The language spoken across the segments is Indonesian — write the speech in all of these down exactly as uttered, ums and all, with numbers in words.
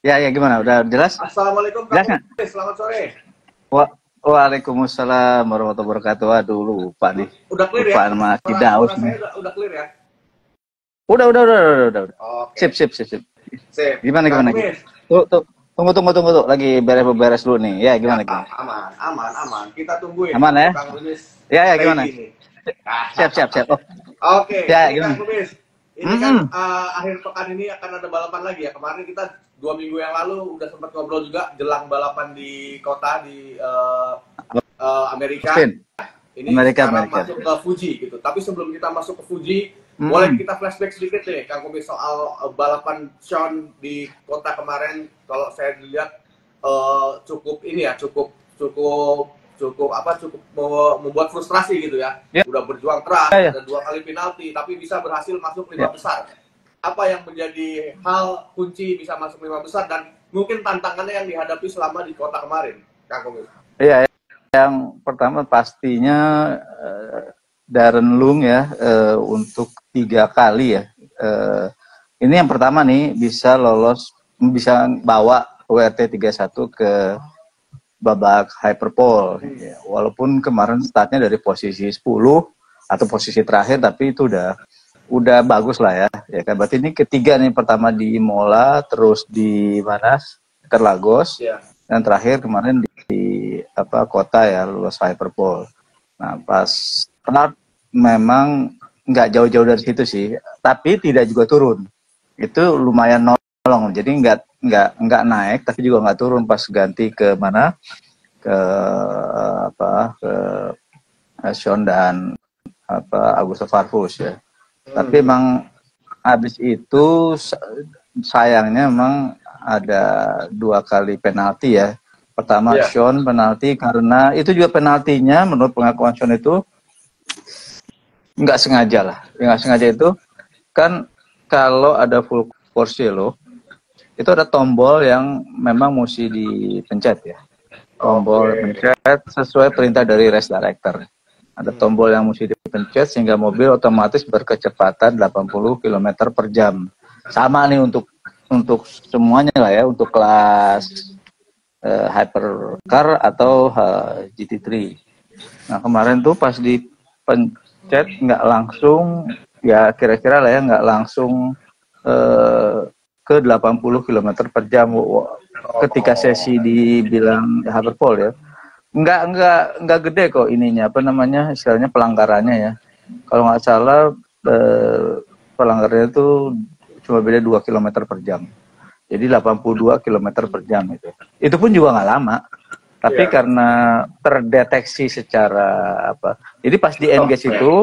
Ya, ya, gimana? Udah jelas? Assalamualaikum, jelas kan? Selamat sore. Wa Waalaikumsalam warahmatullahi wabarakatuh. Waduh, lupa nih. Udah clear lupa ya? Sama si Daus nih. Udah, udah clear ya? Udah, udah, udah, udah, udah. Okay. Sip, sip, sip, sip. Sip. Gimana, gimana? Nah, tuh, tuh. Tunggu, tunggu, tunggu, tuh. Lagi beres-beres dulu nih. Ya, gimana? Ya, aman, aman, aman. Kita tungguin. Aman ya? Ya, ya, gimana? Nah, siap, siap, siap. Oh. Oke, okay. Ya, gimana? Ini kan mm. uh, akhir pekan ini akan ada balapan lagi ya. Kemarin kita dua minggu yang lalu udah sempat ngobrol juga jelang balapan di kota di uh, uh, Amerika. Ini Amerika, sekarang Amerika. Masuk ke Fuji gitu. Tapi sebelum kita masuk ke Fuji, mm. boleh kita flashback sedikit deh, Kang Kumis, soal uh, balapan Sean di kota kemarin. Kalau saya lihat uh, cukup ini ya, cukup cukup cukup apa cukup membuat frustrasi gitu ya. Yeah. Udah berjuang keras yeah, yeah. dan dua kali penalti, tapi bisa berhasil masuk lima yeah. besar. Apa yang menjadi hal kunci bisa masuk lima besar dan mungkin tantangannya yang dihadapi selama di kota kemarin, Kang Kumis? Iya, yang pertama pastinya uh, Darren Lung ya, uh, untuk tiga kali ya. Uh, ini yang pertama nih bisa lolos, bisa bawa W R T tiga satu ke babak hyperpole, ya. Walaupun kemarin startnya dari posisi sepuluh atau posisi terakhir, tapi itu udah udah bagus lah ya. Ya kan, berarti ini ketiga nih, pertama di Imola, terus di mana? Interlagos, yeah. dan terakhir kemarin di, di apa kota ya, lolos hyperpole. Nah pas start memang nggak jauh-jauh dari situ sih, tapi tidak juga turun. Itu lumayan nolong, jadi nggak nggak nggak naik tapi juga nggak turun. Pas ganti ke mana, ke apa, ke Sean dan apa Augusto Farfus ya. hmm. Tapi emang habis itu sayangnya emang ada dua kali penalti ya. Pertama yeah. Sean penalti, karena itu juga penaltinya menurut pengakuan Sean itu nggak sengaja lah, nggak sengaja. Itu kan kalau ada full course yellow itu ada tombol yang memang mesti dipencet ya. Tombol okay. pencet sesuai perintah dari race director. Ada tombol yang mesti dipencet sehingga mobil otomatis berkecepatan delapan puluh kilometer per jam. Sama nih untuk untuk semuanya lah ya, untuk kelas uh, hypercar atau uh, G T tiga. Nah kemarin tuh pas dipencet nggak langsung, ya kira-kira lah ya, nggak langsung uh, ke delapan puluh kilometer per jam ketika sesi dibilang hyperpole ya. Enggak enggak enggak gede kok ininya, apa namanya, istilahnya pelanggarannya ya. Kalau nggak salah eh, pelanggarannya itu cuma beda dua kilometer per jam. Jadi delapan puluh dua kilometer per jam itu. Itu pun juga nggak lama. Tapi yeah. karena terdeteksi secara apa. Jadi pas di engage okay. itu,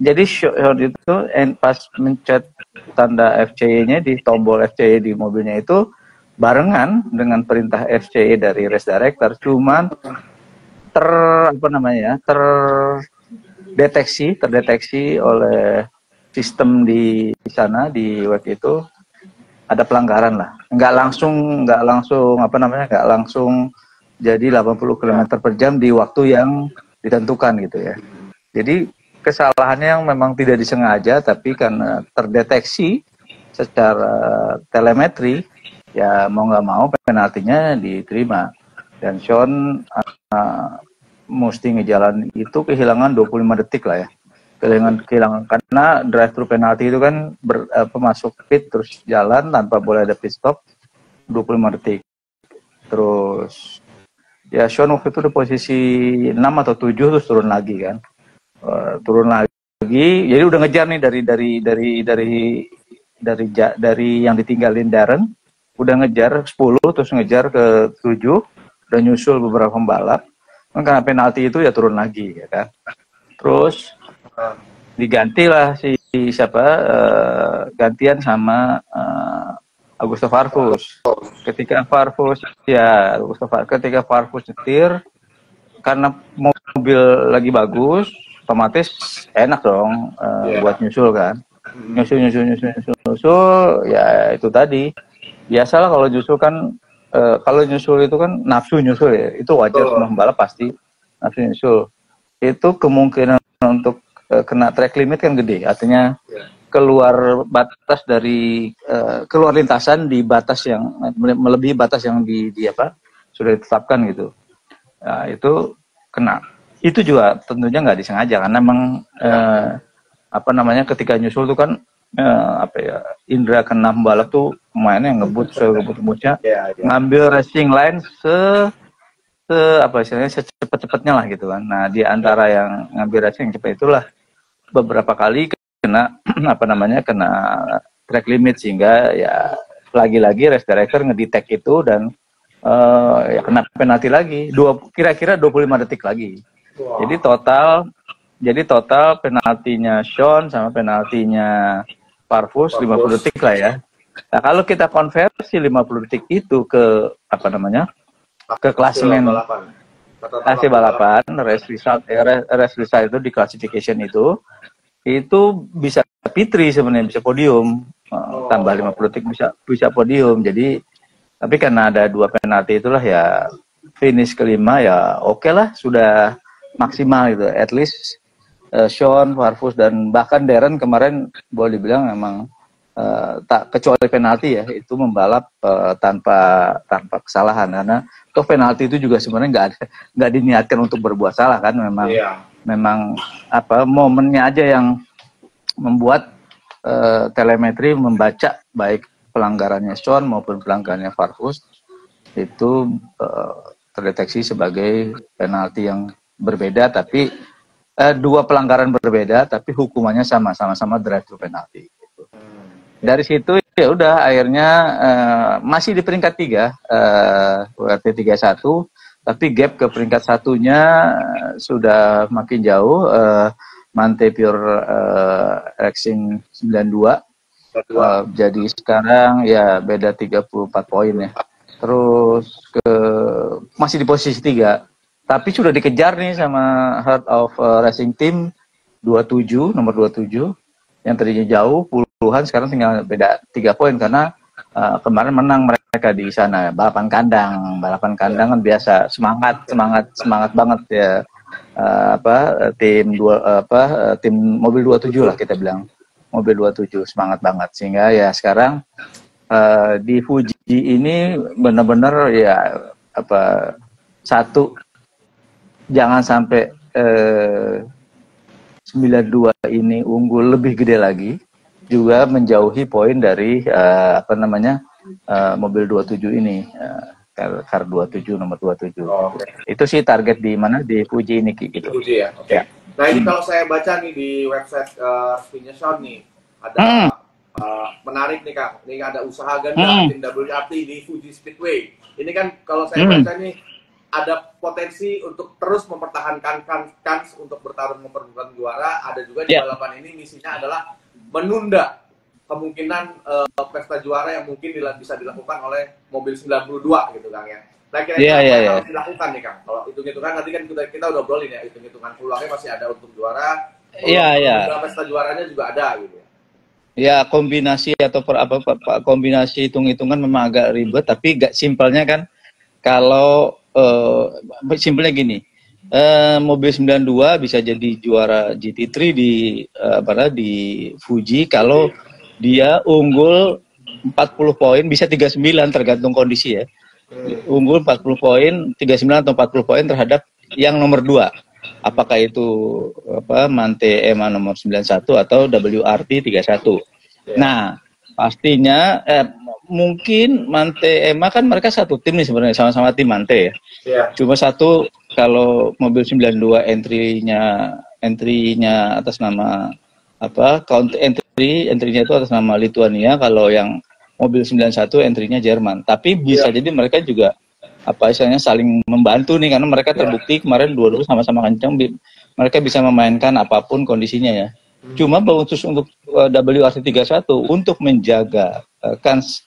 jadi Sean itu pas mencet tanda F C E-nya di tombol F C E di mobilnya itu barengan dengan perintah F C E dari race director, cuman ter apa namanya terdeteksi terdeteksi oleh sistem di, di sana di W E C itu ada pelanggaran lah. Nggak langsung nggak langsung apa namanya nggak langsung jadi delapan puluh kilometer per jam di waktu yang ditentukan gitu ya. Jadi kesalahannya yang memang tidak disengaja, tapi karena terdeteksi secara telemetri, ya mau nggak mau penaltinya diterima. Dan Sean uh, mesti ngejalan itu kehilangan dua puluh lima detik lah ya. Kehilangan, kehilangan karena drive-thru penalti itu kan ber, apa, masuk pit terus jalan tanpa boleh ada pit stop dua puluh lima detik. Terus ya Sean waktu itu di posisi enam atau tujuh terus turun lagi kan. Uh, turun lagi, jadi udah ngejar nih dari dari dari dari dari dari, dari yang ditinggalin Darren, udah ngejar sepuluh terus ngejar ke tujuh, udah nyusul beberapa pembalap. Karena penalti itu ya turun lagi ya kan. Terus digantilah si, si siapa uh, gantian sama uh, Augusto Farfus. Ketika Farfus ya Augusto Farfus, ketika Farfus nyetir karena mobil lagi bagus, otomatis enak dong uh, yeah. buat nyusul kan. Nyusul, nyusul, nyusul, nyusul, nyusul, ya itu tadi. Biasalah kalau nyusul kan, uh, kalau nyusul itu kan nafsu nyusul ya, itu wajar oh. semua pembalap pasti nafsu nyusul. Itu kemungkinan untuk uh, kena track limit kan gede, artinya yeah. keluar batas dari uh, keluar lintasan di batas yang melebihi batas yang di, di apa sudah ditetapkan gitu. Nah, itu kena. Itu juga tentunya nggak disengaja karena memang uh, apa namanya ketika nyusul tuh kan uh, apa ya indra kena pembalap tuh mainnya ngebut ngebut-ngebutnya yeah, yeah. ngambil racing line se se apa istilahnya secepat-cepatnya lah gitu kan. Nah, di antara yang ngambil racing yang cepat itulah beberapa kali kena apa namanya kena track limit sehingga ya lagi-lagi race director ngedetect itu dan uh, ya kena penalti lagi kira-kira dua puluh lima detik lagi. Wow. Jadi total jadi total penaltinya Sean sama penaltinya Farfus lima puluh detik lah ya. Nah, kalau kita konversi lima puluh detik itu ke apa namanya? Ke klasemen hasil balapan, race result, eh, race result itu di classification itu itu bisa Pitri sebenarnya bisa podium oh. tambah lima puluh detik bisa bisa podium. Jadi tapi karena ada dua penalti itulah ya finish kelima ya oke okay lah sudah maksimal gitu. At least uh, Sean, Farfus dan bahkan Darren kemarin boleh dibilang emang Uh, tak kecuali penalti ya itu membalap uh, tanpa tanpa kesalahan karena toh penalti itu juga sebenarnya nggak ada nggak diniatkan untuk berbuat salah kan memang yeah. memang apa momennya aja yang membuat uh, telemetri membaca baik pelanggarannya Sean maupun pelanggarannya Farfus itu uh, terdeteksi sebagai penalti yang berbeda tapi uh, dua pelanggaran berbeda tapi hukumannya sama sama-sama drive thru penalti. Dari situ ya udah akhirnya uh, masih di peringkat tiga uh, W R T tiga puluh satu tapi gap ke peringkat satunya uh, sudah makin jauh uh, Mantepure uh, Racing sembilan puluh dua uh, jadi sekarang ya beda tiga puluh empat poin ya terus ke masih di posisi tiga tapi sudah dikejar nih sama Heart of uh, Racing Team dua puluh tujuh nomor dua puluh tujuh yang tadinya jauh puluhan sekarang tinggal beda tiga poin karena uh, kemarin menang mereka di sana balapan kandang balapan kandang ya. Kan biasa semangat semangat semangat banget ya uh, apa tim dua apa tim mobil dua puluh tujuh lah kita bilang mobil dua puluh tujuh semangat banget sehingga ya sekarang uh, di Fuji ini benar-benar ya apa satu jangan sampai uh, sembilan puluh dua ini unggul lebih gede lagi juga menjauhi poin dari uh, apa namanya uh, mobil dua puluh tujuh ini uh, car dua puluh tujuh nomor dua puluh tujuh oh, okay. Itu sih target di mana di Fuji ini gitu. Fuji ya oke okay. Nah ini hmm. kalau saya baca nih di website uh, Spinnya Sean nih ada hmm. uh, menarik nih Kang nih ada usaha ganda hmm. tim W R T di Fuji Speedway ini kan kalau saya hmm. baca nih ada potensi untuk terus mempertahankan kans untuk bertarung memperebutkan juara. Ada juga di yeah. balapan ini misinya adalah menunda kemungkinan uh, pesta juara yang mungkin bisa dilakukan oleh mobil sembilan puluh dua gitu Kang ya. Nah kira-kira yeah, yeah, yeah. dilakukan nih Kang. Kalau hitung-hitungan nanti kan kita, kita udah obrolin ya hitung-hitungan peluangnya masih ada untuk juara. Iya iya. Yeah, yeah. Pesta juaranya juga ada gitu. Ya yeah, kombinasi atau per, apa, apa kombinasi hitung-hitungan memang agak ribet tapi gak simpelnya kan kalau Uh, simpelnya gini, uh, mobil sembilan puluh dua bisa jadi juara G T tiga di uh, apa di Fuji kalau dia unggul empat puluh poin bisa tiga puluh sembilan tergantung kondisi ya. Unggul empat puluh poin, tiga puluh sembilan atau empat puluh poin terhadap yang nomor dua. Apakah itu apa Mante Ema nomor sembilan puluh satu atau W R T tiga puluh satu. Nah, pastinya eh, mungkin Mante Ema kan mereka satu tim nih sebenarnya sama-sama tim Mante ya. Yeah. Cuma satu kalau mobil sembilan puluh dua entry-nya entry-nya atas nama apa? Count entry, entry-nya itu atas nama Lituania kalau yang mobil sembilan puluh satu entry-nya Jerman. Tapi bisa yeah. jadi mereka juga apa istilahnya saling membantu nih karena mereka terbukti yeah. kemarin dua-dua sama-sama kencang mereka bisa memainkan apapun kondisinya ya. Cuma khusus untuk W R C tiga puluh satu untuk menjaga uh, kans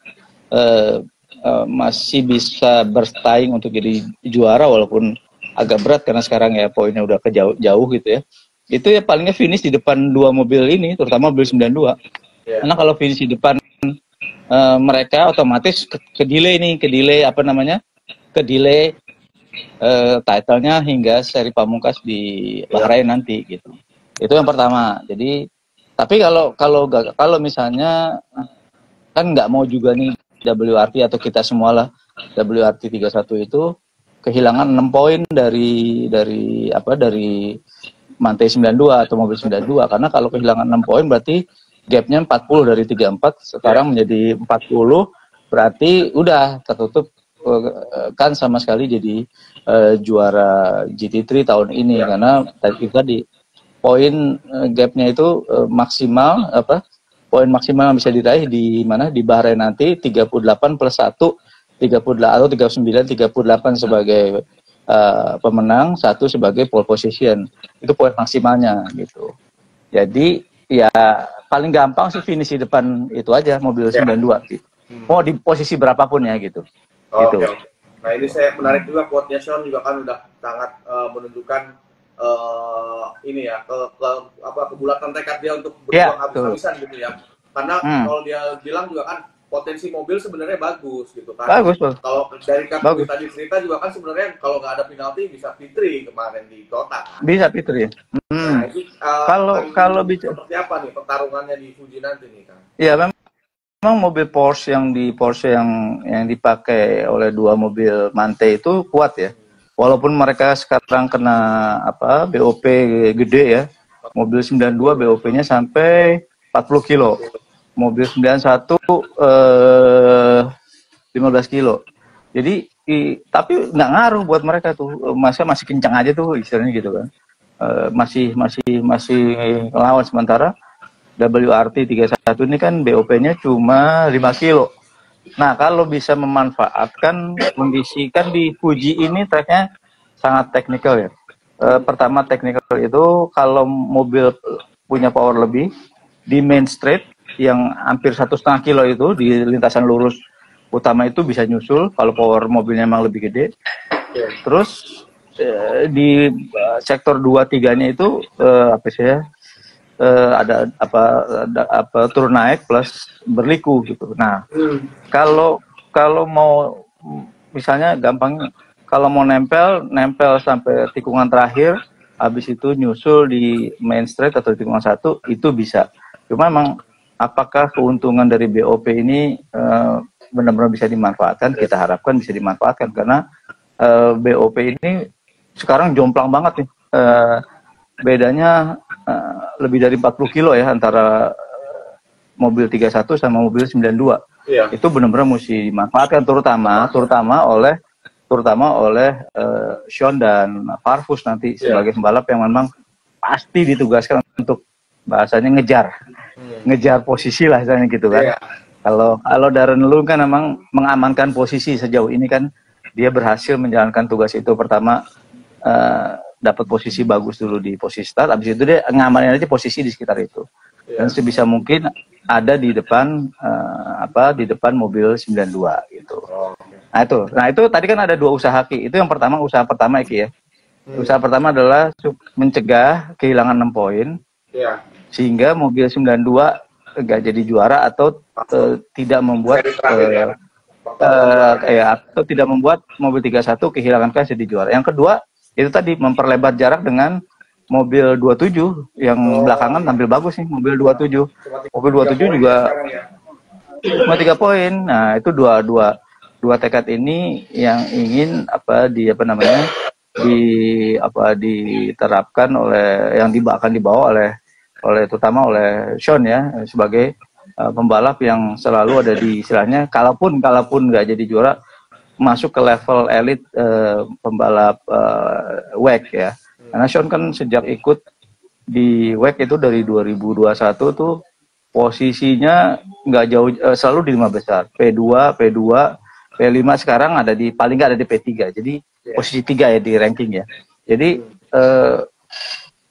uh, uh, masih bisa bersaing untuk jadi juara walaupun agak berat karena sekarang ya poinnya udah ke jauh, jauh gitu ya. Itu ya palingnya finish di depan dua mobil ini terutama mobil sembilan puluh dua. Yeah. Karena kalau finish di depan uh, mereka otomatis ke, ke delay nih, ke delay apa namanya? Ke delay uh, title-nya hingga seri pamungkas di Bahrain yeah. nanti gitu. Itu yang pertama. Jadi Tapi kalau kalau kalau misalnya kan nggak mau juga nih W R T atau kita semualah W R T tiga puluh satu itu kehilangan enam poin dari dari apa dari Mante sembilan puluh dua atau mobil sembilan puluh dua, karena kalau kehilangan enam poin berarti gapnya empat puluh dari tiga puluh empat sekarang menjadi empat puluh, berarti udah tertutup kan sama sekali jadi uh, juara G T tiga tahun ini ya. Karena tadi tadi poin gapnya itu uh, maksimal apa poin maksimal yang bisa diraih di mana di Bahrain nanti tiga puluh delapan plus satu, tiga puluh delapan atau tiga puluh sembilan, tiga puluh delapan sebagai uh, pemenang, satu sebagai pole position, itu poin maksimalnya gitu. Jadi ya paling gampang sih finish di depan itu aja mobil ya. sembilan puluh dua gitu. Mau di posisi berapapun ya gitu. Oh, gitu. Okay. Nah ini saya menarik juga quote-nya Sean juga kan udah sangat uh, menunjukkan uh, ini ya ke, ke apa kebulatan tekad dia untuk berjuang yeah, habis-habisan gitu ya. Karena hmm. kalau dia bilang juga kan potensi mobil sebenarnya bagus gitu kan. Bagus, kalau dari kamu tadi cerita juga kan sebenarnya kalau nggak ada penalti bisa Fitri kemarin di kota. Bisa Fitri. Hmm. Nah, itu, uh, kalau kalau bicara seperti apa nih pertarungannya di Fuji nanti nih kan? Iya memang. Memang mobil Porsche yang di Porsche yang yang dipakai oleh dua mobil Mante itu kuat ya. Walaupun mereka sekarang kena apa B O P gede ya. Mobil sembilan puluh dua B O P-nya sampai empat puluh kilo. Mobil sembilan puluh satu eh lima belas kilo. Jadi i, tapi nggak ngaruh buat mereka tuh. Masa masih kencang aja tuh istilahnya gitu kan. E, masih masih masih ngelawan, sementara W R T tiga puluh satu ini kan B O P-nya cuma lima kilo. Nah, kalau bisa memanfaatkan kondisi, kan di Fuji ini tracknya sangat teknikal ya. E, pertama teknikal itu kalau mobil punya power lebih, di main straight yang hampir satu setengah kilo itu di lintasan lurus utama itu bisa nyusul kalau power mobilnya emang lebih gede. Terus e, di sektor dua tiga-nya itu e, apa sih ya? Uh, ada apa ada, apa turun naik plus berliku gitu. Nah, hmm. kalau kalau mau misalnya gampang kalau mau nempel nempel sampai tikungan terakhir, habis itu nyusul di main straight atau di tikungan satu itu bisa. Cuma emang apakah keuntungan dari B O P ini uh, benar-benar bisa dimanfaatkan? Kita harapkan bisa dimanfaatkan, karena uh, B O P ini sekarang jomplang banget nih. Uh, bedanya uh, lebih dari empat puluh kilo ya antara uh, mobil tiga puluh satu sama mobil sembilan puluh dua. Iya. Itu benar-benar mesti dimanfaatkan, terutama terutama oleh terutama oleh uh, Sean dan Farfus nanti sebagai iya. pembalap yang memang pasti ditugaskan untuk bahasanya ngejar. Iya. Ngejar posisi lah misalnya gitu kan. Iya. Kalau kalau Darren Lung kan memang mengamankan posisi sejauh ini kan, dia berhasil menjalankan tugas itu. Pertama uh, dapat posisi bagus dulu di posisi start, habis itu dia ngamanin aja posisi di sekitar itu. Yeah. Dan sebisa mungkin ada di depan uh, apa di depan mobil sembilan puluh dua gitu. Oh, okay. Nah itu, nah itu tadi kan ada dua usaha Ki. Itu yang pertama usaha pertama Ki ya. Hmm. Usaha pertama adalah mencegah kehilangan enam poin. Yeah. Sehingga mobil sembilan puluh dua enggak jadi juara atau uh, tidak membuat uh, uh, kayak atau tidak membuat mobil tiga puluh satu kehilangan kans jadi juara. Yang kedua itu tadi memperlebar jarak dengan mobil dua puluh tujuh yang oh, belakangan tampil bagus nih mobil dua puluh tujuh. Mobil dua puluh tujuh juga cuma tiga poin. Nah, itu dua dua dua tekad ini yang ingin apa di apa namanya di apa diterapkan oleh yang akan dibawa oleh oleh terutama oleh Sean ya, sebagai uh, pembalap yang selalu ada di istilahnya, kalaupun kalaupun nggak jadi juara masuk ke level elit uh, pembalap uh, W E C ya. Karena Sean kan sejak ikut di W E C itu dari dua ribu dua puluh satu tuh posisinya nggak jauh, uh, selalu di lima besar, P dua, P dua, P lima, sekarang ada di paling nggak ada di P tiga. Jadi yeah. posisi tiga ya di ranking ya. Jadi uh,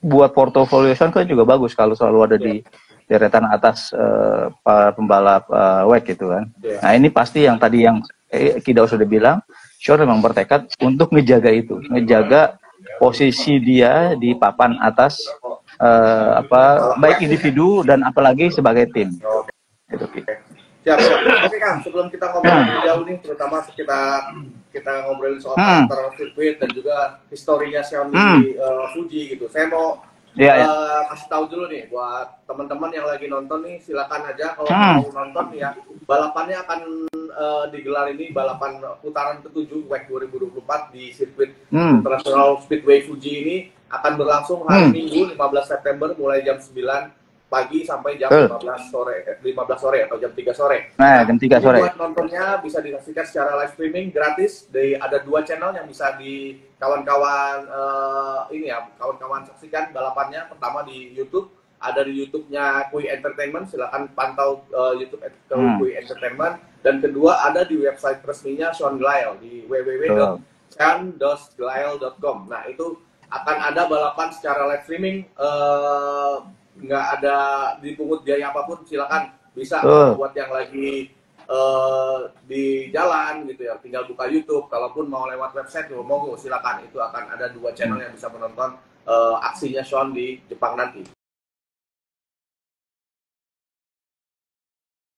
buat portofolio Sean kan juga bagus kalau selalu ada yeah. di deretan atas uh, para pembalap uh, W E C gitu kan. Yeah. Nah, ini pasti yang tadi yang Eh, Kidau sudah bilang, Sean memang bertekad untuk ngejaga itu, ngejaga posisi dia di papan atas, eh, apa baik individu dan apalagi sebagai tim. Oke. Gitu, gitu. Siap, siap. Oke Kang, sebelum kita ngobrol hmm. jauh nih, terutama kita kita ngobrolin soal hmm. antara sirkuit dan juga historinya Sean hmm. di uh, Fuji gitu. Saya mau yeah, uh, yeah. kasih tahu dulu nih buat teman-teman yang lagi nonton nih, silakan aja kalau hmm. mau nonton ya. Balapannya akan uh, digelar ini balapan putaran ketujuh W E C dua ribu dua puluh empat di sirkuit hmm. International Speedway Fuji ini akan berlangsung hari hmm. Minggu lima belas September mulai jam sembilan pagi sampai jam uh. lima belas sore atau jam tiga sore. Nah, jam tiga sore. Buat nontonnya bisa disaksikan secara live streaming gratis. Di ada dua channel yang bisa di kawan-kawan uh, ini ya, kawan-kawan saksikan balapannya. Pertama di YouTube, ada di YouTube-nya Kui Entertainment, silakan pantau uh, YouTube hmm. Kui Entertainment, dan kedua ada di website resminya Sean Gelael di w w w titik sean gelael titik com. Nah, itu akan ada balapan secara live streaming, uh, nggak ada dipungut biaya apapun, silakan bisa uh. buat yang lagi uh, di jalan gitu ya, tinggal buka YouTube. Kalaupun mau lewat website monggo silakan, itu akan ada dua channel yang bisa menonton uh, aksinya Sean di Jepang nanti.